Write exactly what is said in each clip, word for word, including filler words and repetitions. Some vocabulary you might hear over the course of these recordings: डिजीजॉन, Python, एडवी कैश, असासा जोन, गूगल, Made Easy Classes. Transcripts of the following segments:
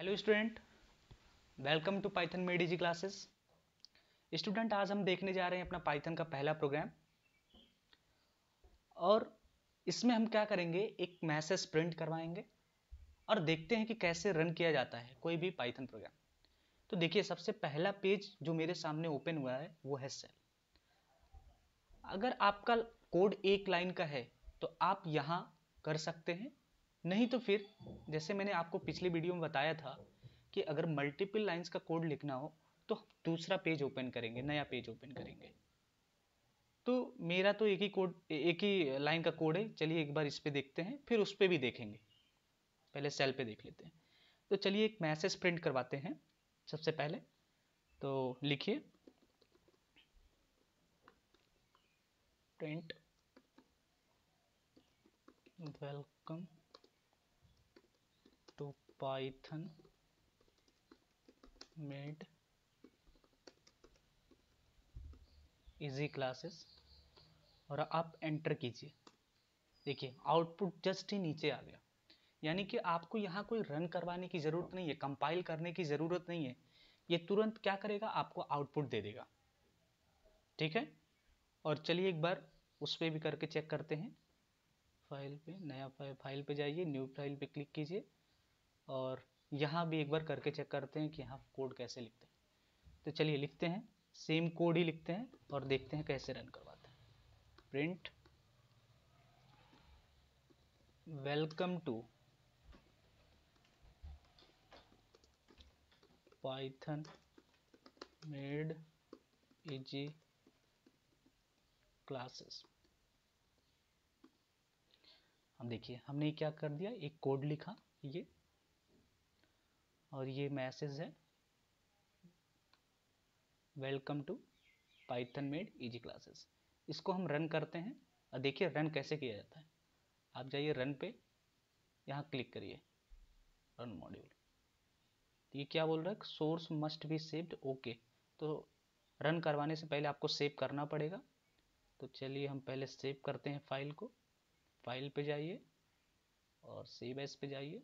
Hello student, welcome to Python made easy classes. Student, आज हम देखने जा रहे हैं अपना पाइथन का पहला प्रोग्राम, और इसमें हम क्या करेंगे, एक मैसेज प्रिंट करवाएंगे और देखते हैं कि कैसे रन किया जाता है कोई भी पाइथन प्रोग्राम। तो देखिए, सबसे पहला पेज जो मेरे सामने ओपन हुआ है वो है सेल। अगर आपका कोड एक लाइन का है तो आप यहाँ कर सकते हैं, नहीं तो फिर जैसे मैंने आपको पिछली वीडियो में बताया था कि अगर मल्टीपल लाइंस का कोड लिखना हो तो दूसरा पेज ओपन करेंगे, नया पेज ओपन करेंगे। तो मेरा तो एक ही कोड एक ही लाइन का कोड है। चलिए एक बार इस पे देखते हैं, फिर उस पे भी देखेंगे, पहले सेल पे देख लेते हैं। तो चलिए एक मैसेज प्रिंट करवाते हैं सबसे पहले। तो लिखिए print welcome Python made easy classes, और आप एंटर कीजिए। देखिए आउटपुट जस्ट ही नीचे आ गया, यानी कि आपको यहाँ कोई रन करवाने की ज़रूरत नहीं है, कंपाइल करने की ज़रूरत नहीं है। ये तुरंत क्या करेगा, आपको आउटपुट दे देगा। ठीक है, और चलिए एक बार उस पर भी करके चेक करते हैं। फाइल पे, नया फाइल फाइल पे जाइए, न्यू फाइल पे क्लिक कीजिए, और यहाँ भी एक बार करके चेक करते हैं कि यहाँ कोड कैसे लिखते हैं। तो चलिए लिखते हैं, सेम कोड ही लिखते हैं और देखते हैं कैसे रन करवाते हैं। Print welcome to Python made easy classes. हम देखिए हमने क्या कर दिया, एक कोड लिखा ये, और ये मैसेज है welcome to Python made easy classes. इसको हम रन करते हैं और देखिए रन कैसे किया जाता है। आप जाइए रन पे, यहाँ क्लिक करिए, रन मॉड्यूल। तो ये क्या बोल रहा है, source must be saved, okay. तो रन करवाने से पहले आपको सेव करना पड़ेगा। तो चलिए हम पहले सेव करते हैं फाइल को। फाइल पे जाइए और सेव एज पे जाइए,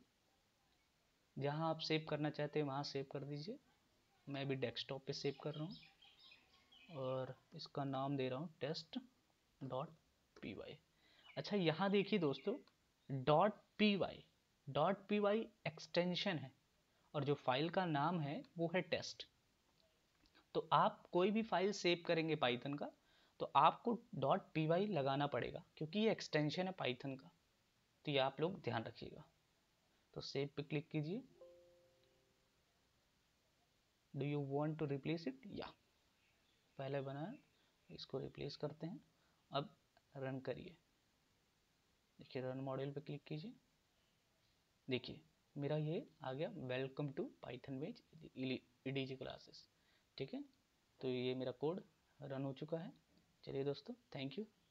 जहाँ आप सेव करना चाहते हैं वहाँ सेव कर दीजिए। मैं भी डेस्कटॉप पे सेव कर रहा हूँ, और इसका नाम दे रहा हूँ टेस्ट डॉट पी वाई। अच्छा, यहाँ देखिए दोस्तों, dot P Y dot P Y extension है, और जो फाइल का नाम है वो है टेस्ट। तो आप कोई भी फाइल सेव करेंगे पाइथन का तो आपको डॉट पी वाई लगाना पड़ेगा, क्योंकि ये एक्सटेंशन है पाइथन का। तो ये आप लोग ध्यान रखिएगा। तो सेव पे क्लिक कीजिए। Do you want to replace it, या पहले बनाया, इसको रिप्लेस करते हैं। अब रन करिए, देखिए रन मॉड्यूल पे क्लिक कीजिए। देखिए मेरा ये आ गया welcome to Python made easy classes. ठीक है, तो ये मेरा कोड रन हो चुका है। चलिए दोस्तों, थैंक यू।